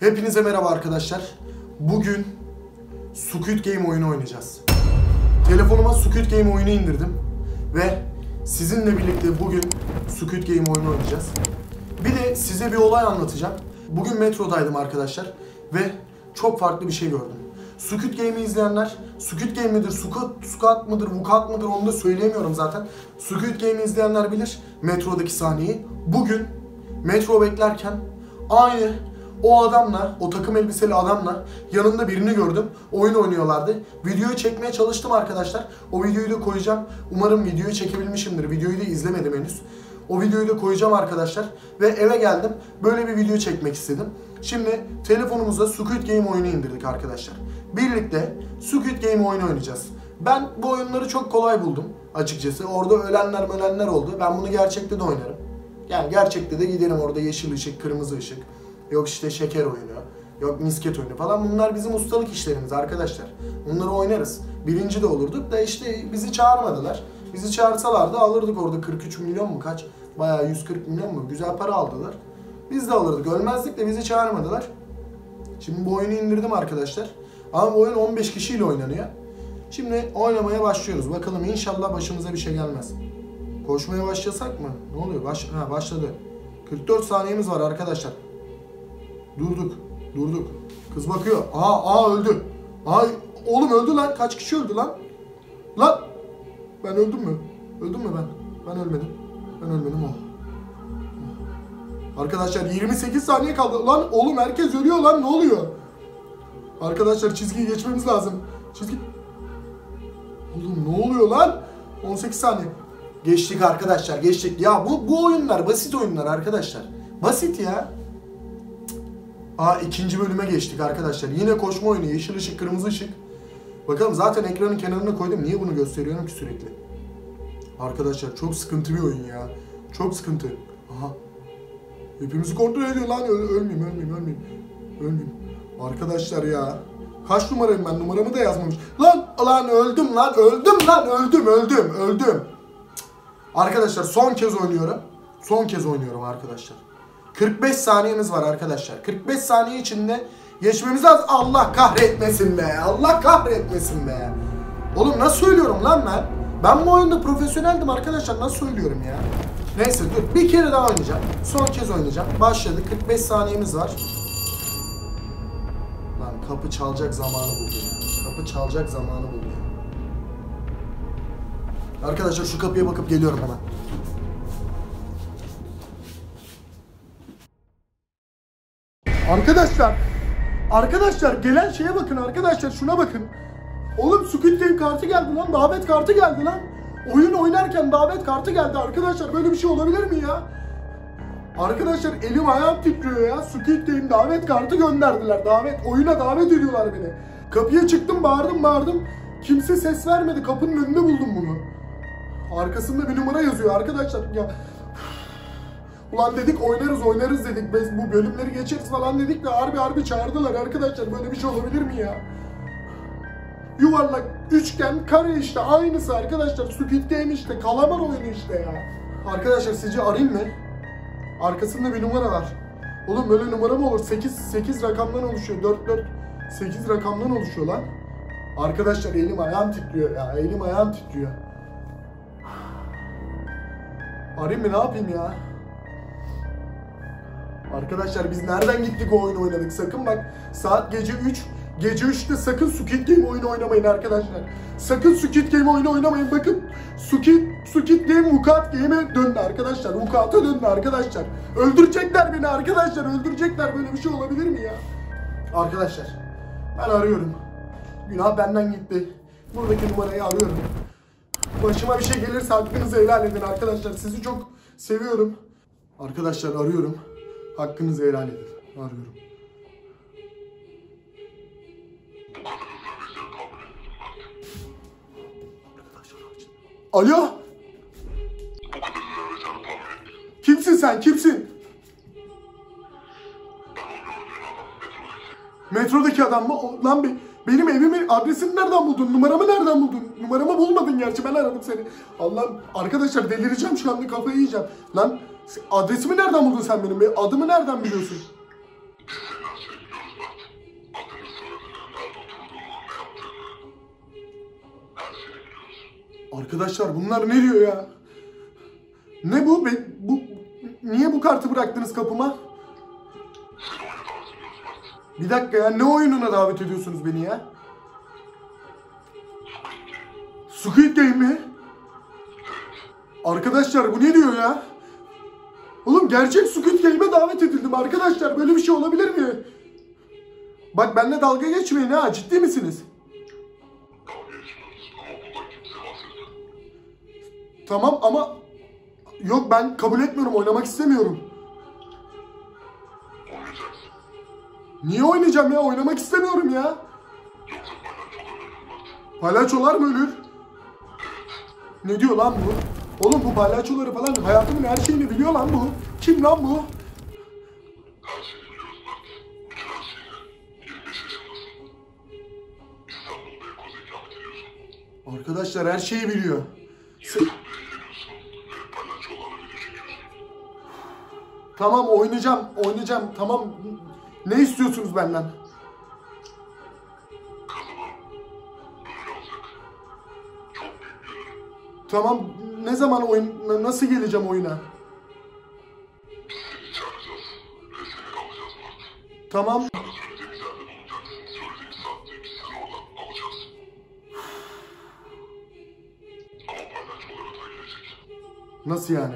Hepinize merhaba arkadaşlar. Bugün Squid Game oyunu oynayacağız. Telefonuma Squid Game oyunu indirdim ve sizinle birlikte bugün Squid Game oyunu oynayacağız. Bir de size bir olay anlatacağım. Bugün metrodaydım arkadaşlar ve çok farklı bir şey gördüm. Squid Game'i izleyenler, Squid Game midir, Squat mıdır, Vukat mıdır onu da söyleyemiyorum zaten. Squid Game'i izleyenler bilir metrodaki sahneyi. Bugün metro beklerken aynı o adamla, o takım elbiseli adamla yanında birini gördüm. Oyun oynuyorlardı. Videoyu çekmeye çalıştım arkadaşlar. O videoyu da koyacağım. Umarım videoyu çekebilmişimdir. Videoyu da izlemedim henüz. O videoyu da koyacağım arkadaşlar. Ve eve geldim. Böyle bir video çekmek istedim. Şimdi telefonumuza Squid Game oyunu indirdik arkadaşlar. Birlikte Squid Game oyunu oynayacağız. Ben bu oyunları çok kolay buldum açıkçası. Orada ölenler oldu. Ben bunu gerçekte de oynarım. Yani gerçekte de giderim orada yeşil ışık, kırmızı ışık. Yok işte şeker oyunu, yok misket oyunu falan. Bunlar bizim ustalık işlerimiz arkadaşlar. Bunları oynarız. Birinci de olurduk da işte bizi çağırmadılar. Bizi çağırsalardı alırdık orada 43 milyon mu kaç? Bayağı 140 milyon mu? Güzel para aldılar. Biz de alırdık. Ölmezdik de bizi çağırmadılar. Şimdi bu oyunu indirdim arkadaşlar. Ama bu oyun 15 kişiyle oynanıyor. Şimdi oynamaya başlıyoruz. Bakalım inşallah başımıza bir şey gelmez. Koşmaya başlasak mı? Ne oluyor? Başladı. 44 saniyemiz var arkadaşlar. Durduk. Kız bakıyor. Aa öldü. Ay oğlum öldü lan. Kaç kişi öldü lan? Lan. Ben öldüm mü? Öldüm mü ben? Ben ölmedim oğlum. Arkadaşlar 28 saniye kaldı. Lan oğlum herkes ölüyor lan. Ne oluyor? Arkadaşlar çizgiyi geçmemiz lazım. Oğlum ne oluyor lan? 18 saniye. Geçtik arkadaşlar, geçtik. Ya bu oyunlar basit oyunlar arkadaşlar. Basit ya. Aa ikinci bölüme geçtik arkadaşlar. Yine koşma oyunu, yeşil ışık, kırmızı ışık. Bakalım zaten ekranın kenarına koydum. Niye bunu gösteriyorum ki sürekli? Arkadaşlar çok sıkıntı bir oyun ya. Çok sıkıntı. Aha. Hepimizi kontrol ediyor lan. Ölmeyeyim. Arkadaşlar ya. Kaç numarayım ben? Numaramı da yazmamış. Lan öldüm. Arkadaşlar son kez oynuyorum arkadaşlar. 45 saniyemiz var arkadaşlar. 45 saniye içinde geçmemiz lazım. Allah kahretmesin be. Oğlum nasıl söylüyorum lan ben? Ben bu oyunda profesyoneldim arkadaşlar. Nasıl söylüyorum ya? Neyse dur. Bir kere daha oynayacağım. Son kez oynayacağım. Başladı. 45 saniyemiz var. Lan kapı çalacak zamanı buldu ya. Arkadaşlar şu kapıya bakıp geliyorum hemen. Arkadaşlar gelen şeye bakın arkadaşlar, şuna bakın. Oğlum Squid Game kartı geldi lan, davet kartı geldi lan. Oyun oynarken davet kartı geldi arkadaşlar, böyle bir şey olabilir mi ya? Arkadaşlar elim ayağım titriyor ya. Squid Game davet kartı gönderdiler, oyuna davet ediyorlar beni. Kapıya çıktım, bağırdım. Kimse ses vermedi, kapının önünde buldum bunu. Arkasında bir numara yazıyor arkadaşlar ya. Ulan dedik oynarız dedik. Biz bu bölümleri geçeriz falan dedik de harbi çağırdılar arkadaşlar. Böyle bir şey olabilir mi ya? Yuvarlak, üçgen, kare işte aynısı arkadaşlar. Squid Game işte, kalamar oyunu işte ya. Arkadaşlar sizce arayayım mı? Arkasında bir numara var. Oğlum böyle numara mı olur? 8 rakamdan oluşuyor. 8 rakamdan oluşuyor lan. Arkadaşlar elim ayağım titriyor. Arayayım mı, ne yapayım ya? Arkadaşlar biz nereden gittik o oyunu oynadık? Sakın bak saat gece 3. Gece 3'te sakın Squid Game oyunu oynamayın arkadaşlar. Sakın Squid Game oyunu oynamayın. Bakın Squid Game Vukat Game'e döndü arkadaşlar. Vukat'a döndü arkadaşlar. Öldürecekler beni arkadaşlar. Böyle bir şey olabilir mi ya? Arkadaşlar ben arıyorum. Günah benden gitti. Buradaki numarayı arıyorum. Başıma bir şey gelirse hakkınızı helal edin arkadaşlar. Sizi çok seviyorum. Arkadaşlar arıyorum. Hakkınızı helal edin. Arıyorum. Alo? Kimsin sen? Metrodaki adam mı? Lan benim evimi, adresimi nereden buldun? Numaramı nereden buldun? Numaramı bulmadın gerçi, ben aradım seni. Allah'ım arkadaşlar delireceğim şu anda, kafayı yiyeceğim. Lan adresimi nereden buldun sen benim? Adımı nereden biliyorsun? Arkadaşlar bunlar ne diyor ya? Ne bu? Niye bu kartı bıraktınız kapıma? Bir dakika ya, ne oyununa davet ediyorsunuz beni ya? Squid Game mi? Arkadaşlar bu ne diyor ya? Oğlum gerçek Squid Game'e davet edildim arkadaşlar, böyle bir şey olabilir mi? Bak benimle dalga geçmeyin ha, ciddi misiniz? Tamam ama yok, ben kabul etmiyorum, oynamak istemiyorum. Oynayacaksın. Niye oynayacağım ya, oynamak istemiyorum ya. Yoksa palyaçolar mı ölür? Ne diyor lan bu? Oğlum bu palyaçoları falan hayatımın her şeyini biliyor lan bu. Kim lan bu? Her şeyi biliyoruz lan. Bütün her şeyi. 25 yaşındasın. İstanbul'da ekozekamet ediyorsun. Arkadaşlar her şeyi biliyor. Tamam oynayacağım, oynayacağım. Tamam. Ne istiyorsunuz benden? Tamam. Ne zaman oyun, nasıl geleceğim oyuna? Tamam. Nasıl yani?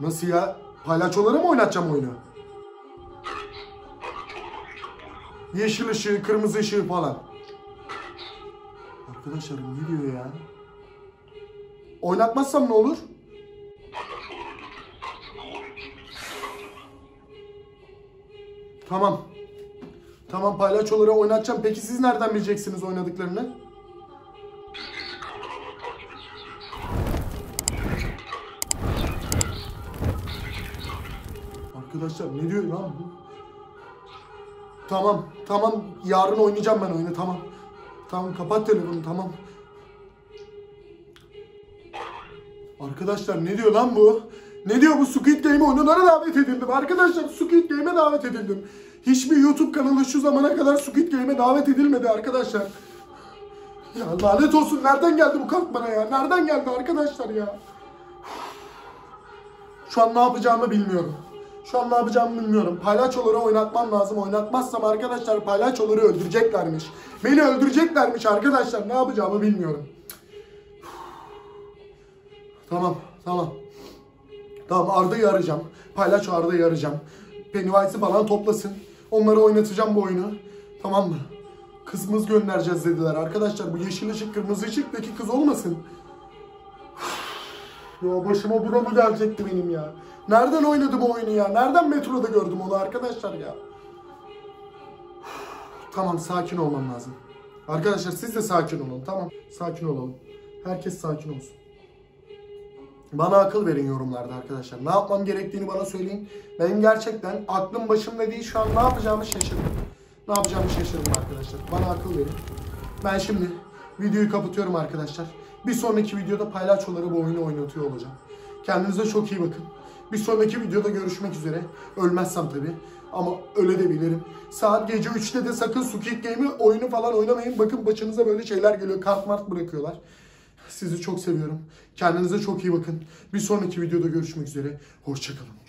Nasıl ya? Palyaçolara mı oynatacağım oyunu? Yeşil ışığı, kırmızı ışığı falan. Arkadaşlar ne diyor ya? Oynatmazsam ne olur? Tamam. Tamam palyaçolara oynatacağım. Peki siz nereden bileceksiniz oynadıklarını? Arkadaşlar ne diyor lan bu? Tamam, tamam. Yarın oynayacağım ben oyunu, tamam. Tamam kapat telefonu, tamam. Arkadaşlar ne diyor lan bu? Ne diyor bu? Squid Game'e oyunlara davet edildim. Arkadaşlar Squid Game'e davet edildim. Hiçbir YouTube kanalı şu zamana kadar Squid Game'e davet edilmedi arkadaşlar. Ya lanet olsun, nereden geldi bu kart bana ya? Nereden geldi arkadaşlar ya? Şu an ne yapacağımı bilmiyorum. Şu an ne yapacağımı bilmiyorum. Palyaçoları oynatmam lazım. Oynatmazsam arkadaşlar palyaçoları öldüreceklermiş. Beni öldüreceklermiş arkadaşlar. Ne yapacağımı bilmiyorum. Tamam, tamam. Tamam Arda'yı arayacağım. Palyaço Arda'yı arayacağım. Pennywise'ı falan toplasın. Onları oynatacağım bu oyunu. Tamam mı? Kızımız göndereceğiz dediler. Arkadaşlar bu yeşil ışık, kırmızı ışıktaki kız olmasın. Ya başıma bura mı gelecekti benim ya? Nereden oynadım o oyunu ya? Nereden metroda gördüm onu arkadaşlar ya? Tamam sakin olmam lazım. Arkadaşlar siz de sakin olun, tamam. Sakin olalım. Herkes sakin olsun. Bana akıl verin yorumlarda arkadaşlar. Ne yapmam gerektiğini bana söyleyin. Benim gerçekten aklım başımda değil. Şu an ne yapacağımı şaşırdım. Ne yapacağımı şaşırdım arkadaşlar. Bana akıl verin. Ben şimdi videoyu kapatıyorum arkadaşlar. Bir sonraki videoda palyaçoları bu oyunu oynatıyor olacağım. Kendinize çok iyi bakın. Bir sonraki videoda görüşmek üzere. Ölmezsem tabii. Ama öyle de bilirim. Saat gece 3'te de sakın Squid Game'i oyunu falan oynamayın. Bakın başınıza böyle şeyler geliyor. Kart mart bırakıyorlar. Sizi çok seviyorum. Kendinize çok iyi bakın. Bir sonraki videoda görüşmek üzere. Hoşçakalın.